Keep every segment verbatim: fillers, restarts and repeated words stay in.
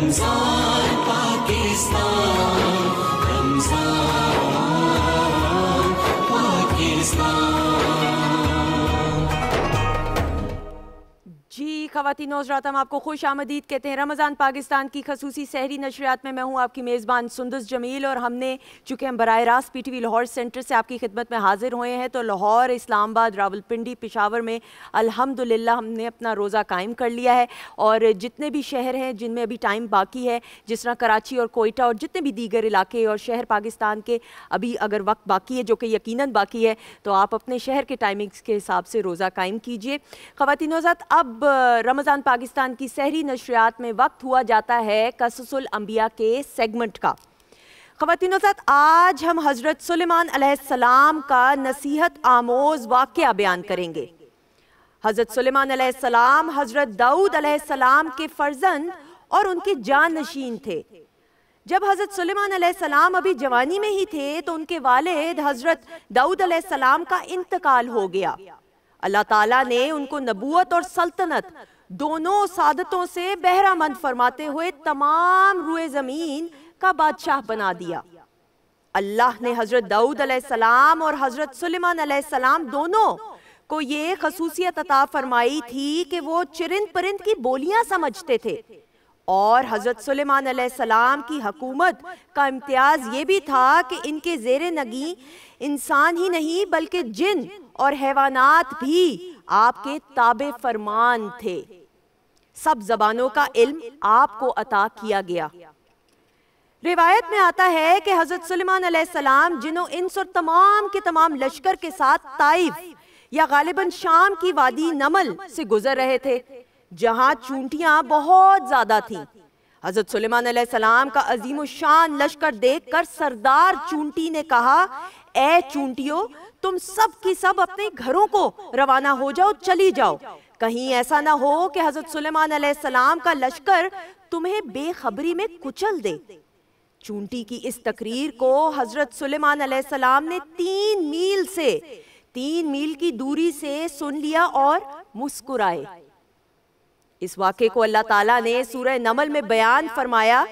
रमजान पाकिस्तान, रमजान पाकिस्तान। जी ख़वातीन नौजरात, हम आपको खुश आमदीद कहते हैं रमज़ान पाकिस्तान की खसूसी सहरी नशरियात में। मैं हूँ आपकी मेज़बान सुंदस जमील, और हमने चूँकि हम बराह रास्त P T V Lahore centre से आपकी खिदमत में हाजिर हुए हैं, तो लाहौर, इस्लामाबाद, रावलपिंडी, पेशावर में अल्हम्दुलिल्लाह हमने अपना रोज़ा कायम कर लिया है। और जितने भी शहर हैं जिनमें अभी टाइम बाकी है, जिस तरह कराची और कोयटा और जितने भी दीगर इलाके और शहर पाकिस्तान के अभी अगर वक्त बाकी है, जो कि यकीनन बाकी है, तो आप अपने शहर के टाइमिंग्स के हिसाब से रोज़ा कायम कीजिए। ख़वातीन नौजरात, अब रमज़ान पाकिस्तान की सहरी नशरियात में वक्त हुआ जाता है क़सस उल-अंबिया के सेगमेंट का। ख़वातीनों साथ, आज हम हज़रत सुलेमान अलैहिस्सलाम का नसीहत आमोज़ वाक़या बयान करेंगे। हज़रत सुलेमान अलैहिस्सलाम हज़रत दाऊद अलैहिस्सलाम के फ़र्ज़ंद और उनके जानशीन थे। जब हज़रत सुलेमान अलैहिस्सलाम अभी जवानी में ही थे तो उनके वालिद हज़रत दाऊद अलैहिस्सलाम का इंतकाल हो गया। अल्लाह ताला ने उनको नबूवत और सल्तनत दोनों सादतों से बहरामंद फरमाते हुए तमाम रुए ज़मीन का बादशाह बना दिया। अल्लाह ने हज़रत दाऊद अलैहिस्सलाम और हज़रत सुलेमान अलैहिस्सलाम दोनों को ये खसूसियत अता फरमाई थी कि वो चिरिंद परिंद की बोलियां समझते थे, और हज़रत सुलेमान अलैहिस्सलाम की हकूमत का इम्तियाज़ ये भी था कि इनके ज़ेर नगी इंसान ही नहीं बल्कि जिन और हैवानात भी आपके ताबे फरमान थे। सब जबानों का इल्म आपको अता किया गया। रिवायत में आता है कि हज़रत सुलेमान अलैहिस्सलाम जिन्हों इंस और तमाम के तमाम लश्कर के साथ ताइफ या गालिबन शाम की वादी नमल से गुजर रहे थे, जहां चूंटियां बहुत ज्यादा थीं। हज़रत सुलेमान अलैहिस्सलाम का अजीम शान लश्कर देख कर सरदार चूंटी ने कहा, ए चूंटियों, तुम सब की सब अपने घरों को रवाना हो जाओ, चली जाओ, कहीं ऐसा ना हो कि हज़रत सुलेमान अलैहिस्सलाम का लश्कर तुम्हें बेखबरी में कुचल दे। चूंटी की इस तकरीर को हज़रत सुलेमान अलैहिस्सलाम ने तीन मील से तीन मील की दूरी से सुन लिया और मुस्कुराए। इस वाक़े को अल्लाह ताला ने सूरह नमल में बयान फरमाया।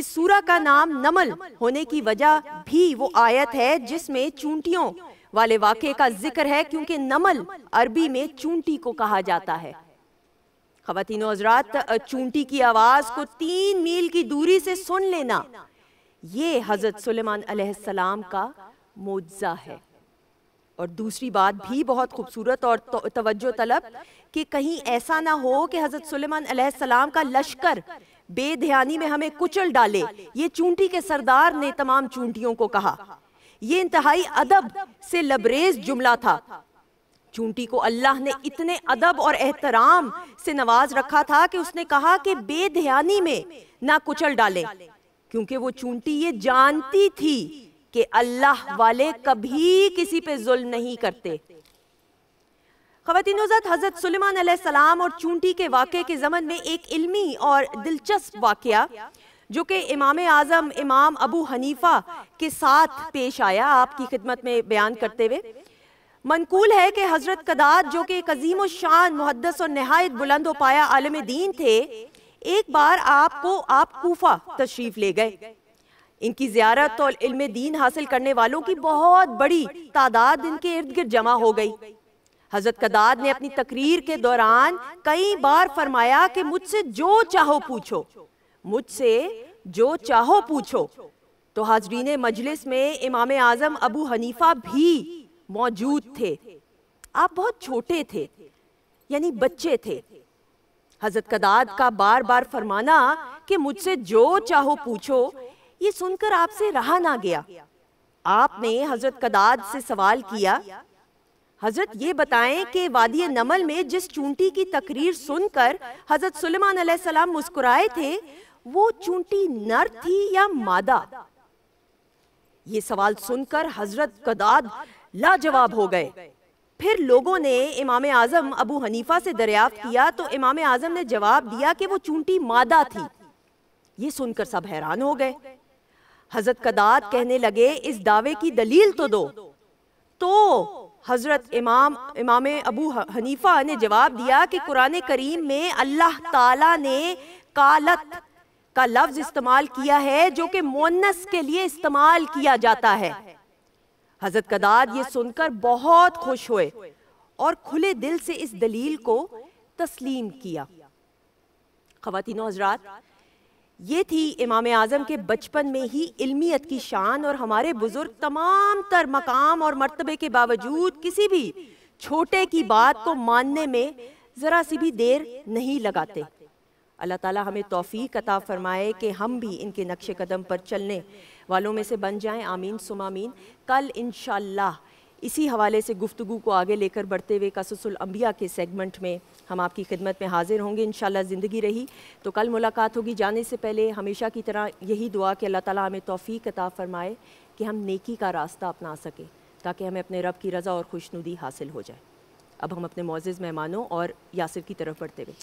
इस सूरह का नाम नमल होने की वजह भी वो आयत है जिसमें चूंटियों वाले वाक़े का जिक्र है, क्योंकि नमल अरबी में चूंटी को कहा जाता है। ख़वातीन और हज़रात, चूंटी की आवाज़ को तीन मील की दूरी से सुन लेना, ये हज़रत सुलेमान अलैहिस्सलाम का मुआज़ा है। और दूसरी बात भी बहुत खूबसूरत और तवज्जो तलब, कि कहीं ऐसा ना हो कि हज़रत सुलेमान अलैहिस्सलाम का लश्कर बेध्यानी में हमें कुचल डाले, ये चूंटी के सरदार ने तमाम चूंटियों को कहा। ये इंतहाई अदब से लबरेज जुमला था। चूंटी को अल्लाह ने इतने अदब और एहतराम से नवाज रखा था कि उसने कहा कि बेध्यानी में ना कुचल डालें, क्योंकि वो चूंटी ये जानती थी कि अल्लाह वाले कभी किसी पे जुल्म नहीं करते। ख़वातीन-ओ-ज़ात, हज़रत सुलेमान अलैहिस्सलाम और चूंटी के वाक़े के ज़मन में एक इल्मी और दिलचस्प वाक़या जो कि इमाम आज़म इमाम अबू हनीफा के साथ पेश आया, आपकी खिदमत में बयान करते हुए मनकूल है कि हज़रत कदाद जो कि एक अजीम शान मुहद्दिस और नहायत बुलंद हो पाया आलम दीन थे, एक बार आपको आप कूफा तशरीफ ले गए। इनकी ज़ियारत और इल्म दीन हासिल करने वालों की बहुत बड़ी तादाद इनके इर्द गिर्द जमा हो गई। हज़रत कदाद ने अपनी तकरीर के दौरान कई बार फरमाया कि मुझसे जो चाहो पूछो, मुझसे जो चाहो पूछो। तो हाजरीन मजलिस में इमाम आज़म अबू हनीफा भी मौजूद थे। आप बहुत छोटे थे, यानी बच्चे थे। हज़रत कदाद का बार बार फरमाना कि मुझसे जो चाहो पूछो, ये सुनकर आपसे रहा ना गया। आपने हज़रत कदाद से सवाल किया, हज़रत ये बताएं कि वादी नमल में जिस चूंटी की तकरीर सुनकर हज़रत सुलेमान अलैहिस्सलाम मुस्कुराए थे, वो चूंटी नर थी या मादा? ये सवाल सुनकर हज़रत कदाद लाजवाब हो गए। फिर लोगों ने इमाम आज़म अबू हनीफा से दरियाफ्त किया तो इमाम आज़म ने जवाब दिया कि वो चूंटी मादा थी। ये सुनकर सब हैरान हो गए। हज़रत कदाद कहने लगे, इस दावे की दलील तो दो। तो हज़रत इमाम इमाम अबू हनीफा ने जवाब दिया कि कुरान करीम में अल्लाह ताला ने कालत का लफ्ज इस्तेमाल किया है जो कि मोन्नस के लिए इस्तेमाल किया जाता है। हजरत कदाद ये सुनकर बहुत खुश हुए और खुले दिल से इस दलील को तस्लीम किया। ख्वातीन हजरात, ये थी इमाम आजम के बचपन में ही इल्मियत की शान, और हमारे बुजुर्ग तमाम तर मकाम और मर्तबे के बावजूद किसी भी छोटे की बात को मानने में जरा सी भी देर नहीं लगाते। अल्लाह ताला हमें तौफीक अता फरमाए कि हम भी इनके नक्शे कदम पर चलने वालों में से बन जाएं। आमीन सुमा आमीन। कल इंशाअल्लाह इसी हवाले से गुफ्तगू को आगे लेकर बढ़ते हुए क़सस उल-अंबिया के सेगमेंट में हम आपकी खिदमत में हाजिर होंगे इंशाअल्लाह। ज़िंदगी रही तो कल मुलाकात होगी। जाने से पहले हमेशा की तरह यही दुआ कि अल्लाह ताला हमें तौफीक अता फरमाए कि हम नेकी का रास्ता अपना सकें ताकि हमें अपने रब की रज़ा और खुशनुदी हासिल हो जाए। अब हम अपने मोअज़्ज़िज़ मेहमानों और यासिर की तरफ बढ़ते हुए